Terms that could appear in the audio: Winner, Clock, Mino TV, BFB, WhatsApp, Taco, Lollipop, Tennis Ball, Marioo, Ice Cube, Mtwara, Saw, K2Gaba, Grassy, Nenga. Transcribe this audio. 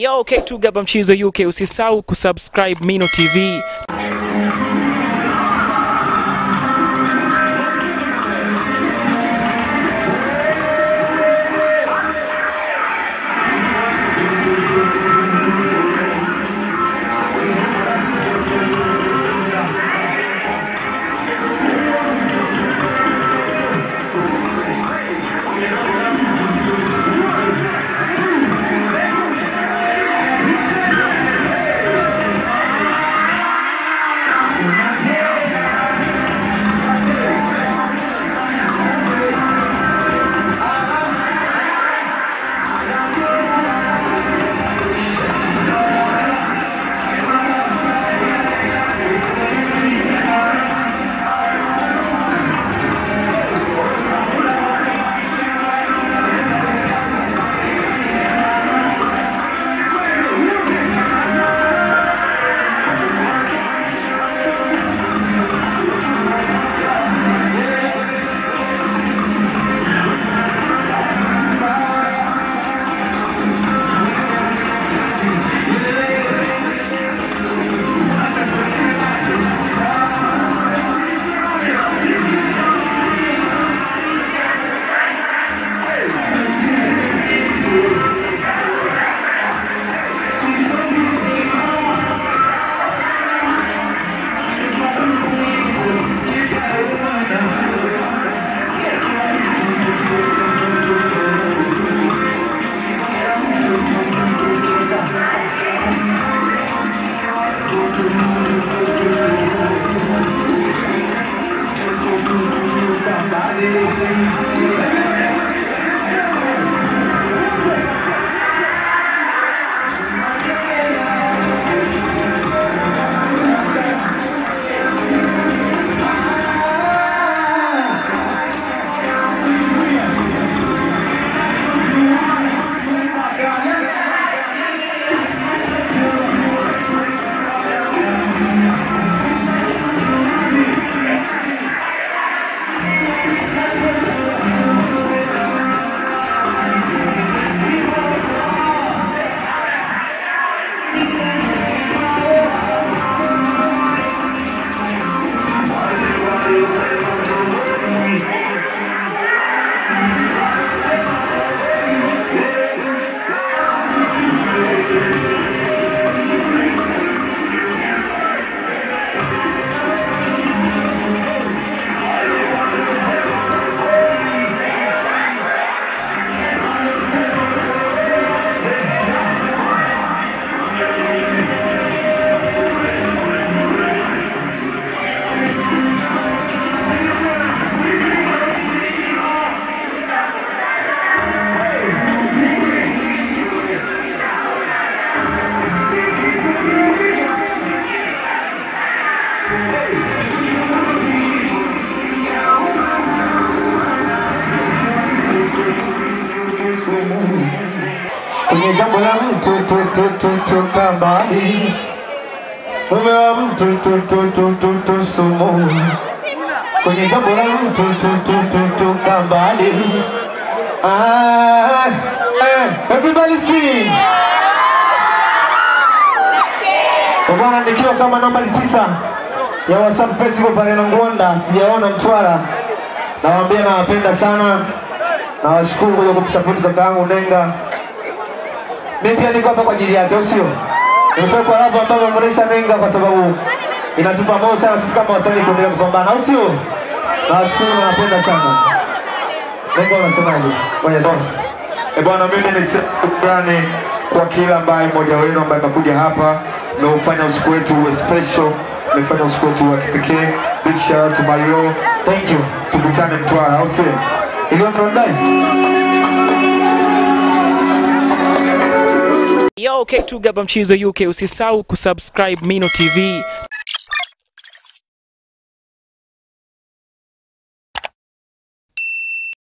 Yo, K2Gaba Mchizo UK, usisahau kusubscribe Mino TV. Kwenye jambo la mtu kabali umewa mtu sumu. Kwenye jambo la mtu kabali. Everybody sing. Obana nikiwa kama nambari 9 ya WhatsApp Festival pale na Ngonda, sijaona Mtwara. Nawaambia nawapenda sana. Nawashukuru kwa kukusupport kakaangu Nenga. Mimi pia niko hapa kwa ajili yake, sio? Nimefika kwa love ambayo ameonesha Nenga kwa sababu inatupa moyo sana sisi kama wasanii kuendelea kupambana, sio? Nashukuru na napenda sana. Nenga unasemaje? Waje sana. Bwana mimi ni shukrani kwa kila ambaye mmoja wenu ambaye amekuja hapa na ufanya usiku wetu uwe special, umefanya usiku wetu wa kipekee. Big shout out to Mario. Thank you. Tukutane Mtwara, sio? Ilikuwa ndani. Yo, K2Gaba Mchizo UK, usisahau kusubscribe Mino TV.